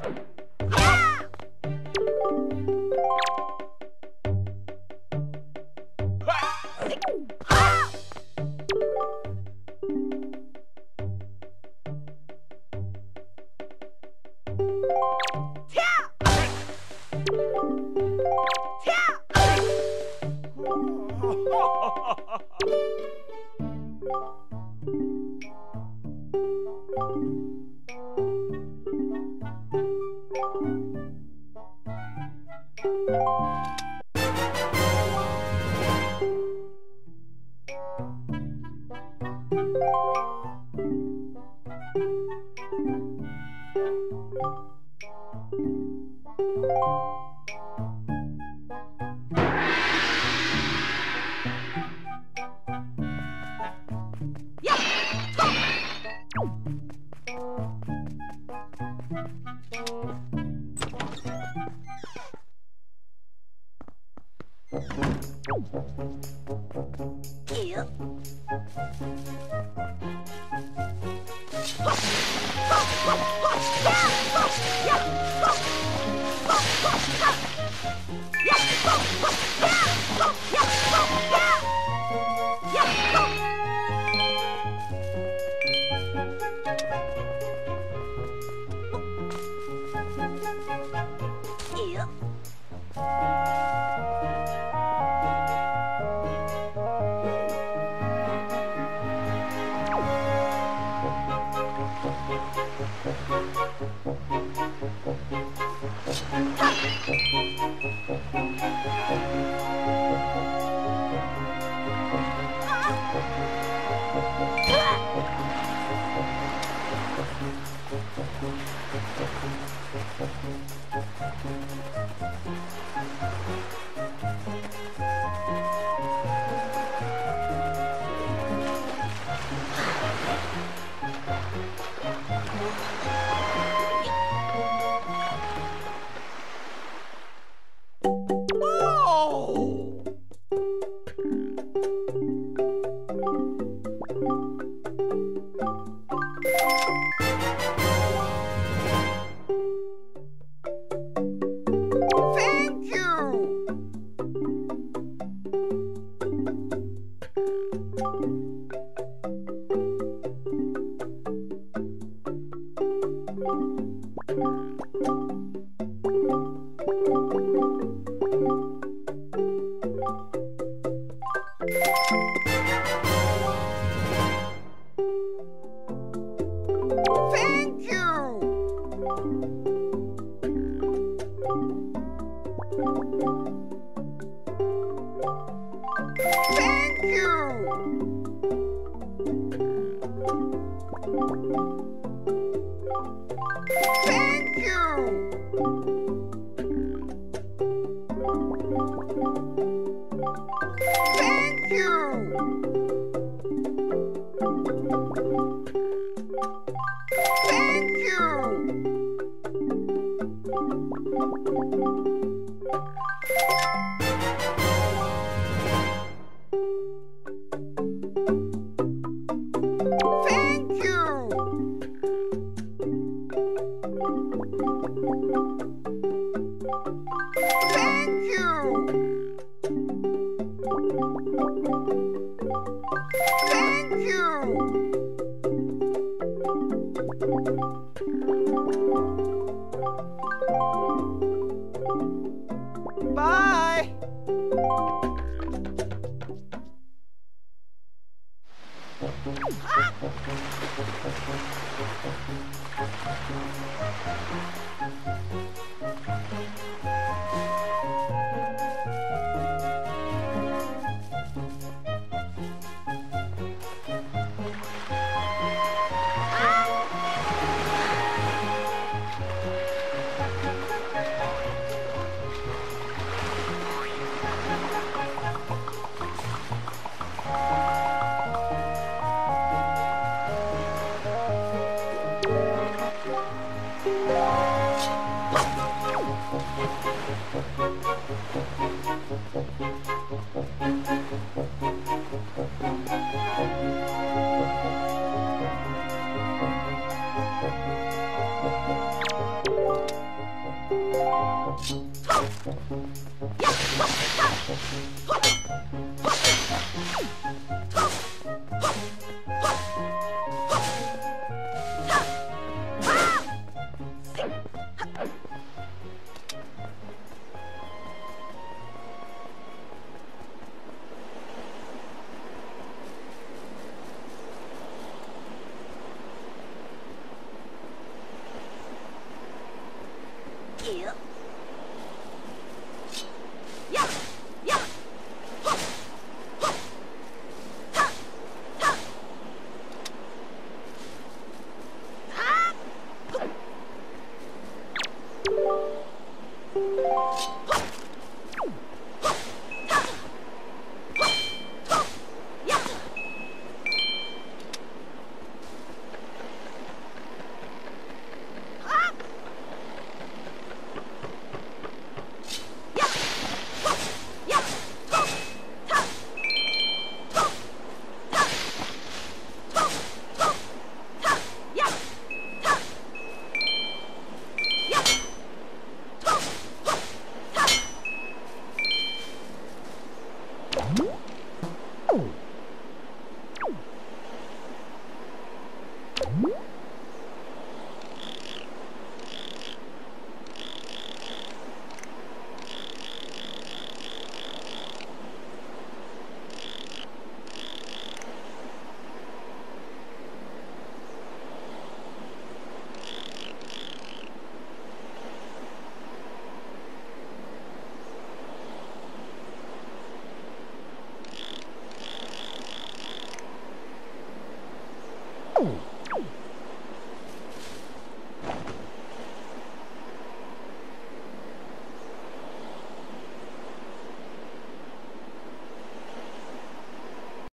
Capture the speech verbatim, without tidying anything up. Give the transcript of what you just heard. What? Yes!